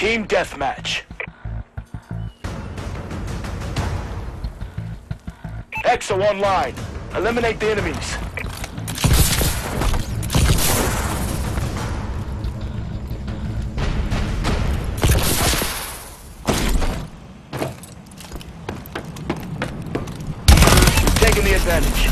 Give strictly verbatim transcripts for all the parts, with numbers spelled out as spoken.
Team Deathmatch. Exo online. Eliminate the enemies. Taking the advantage.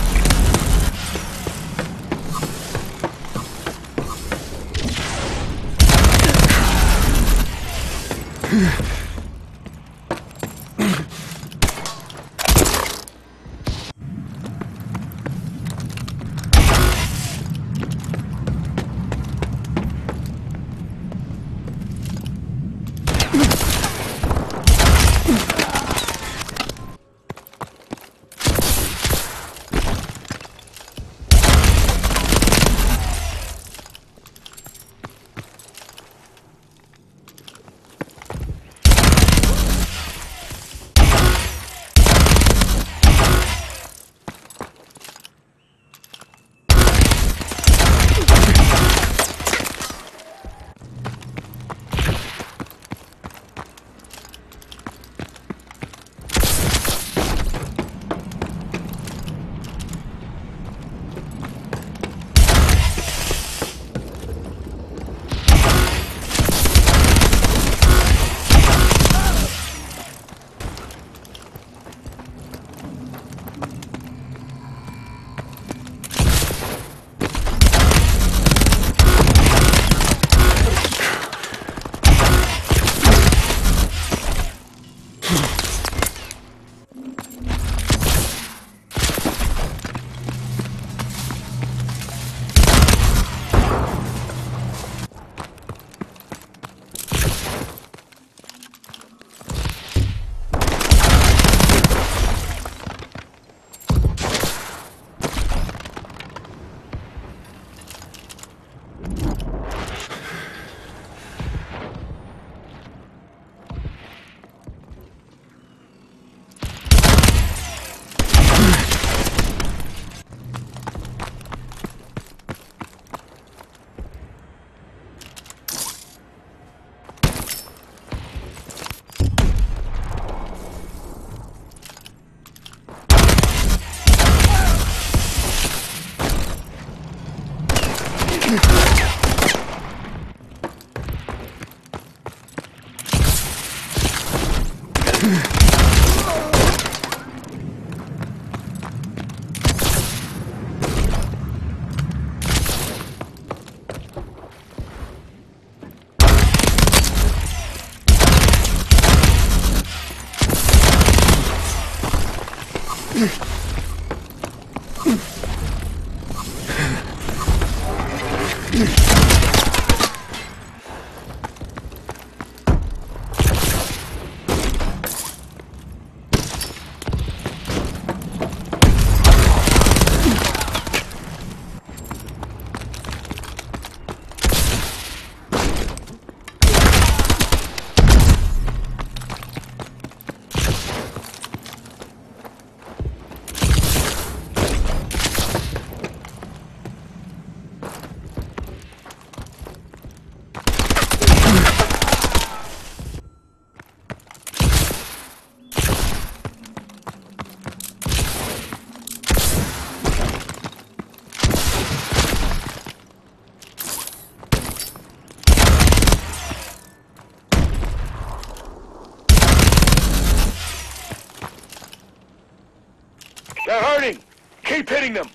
They're hurting! Keep hitting them!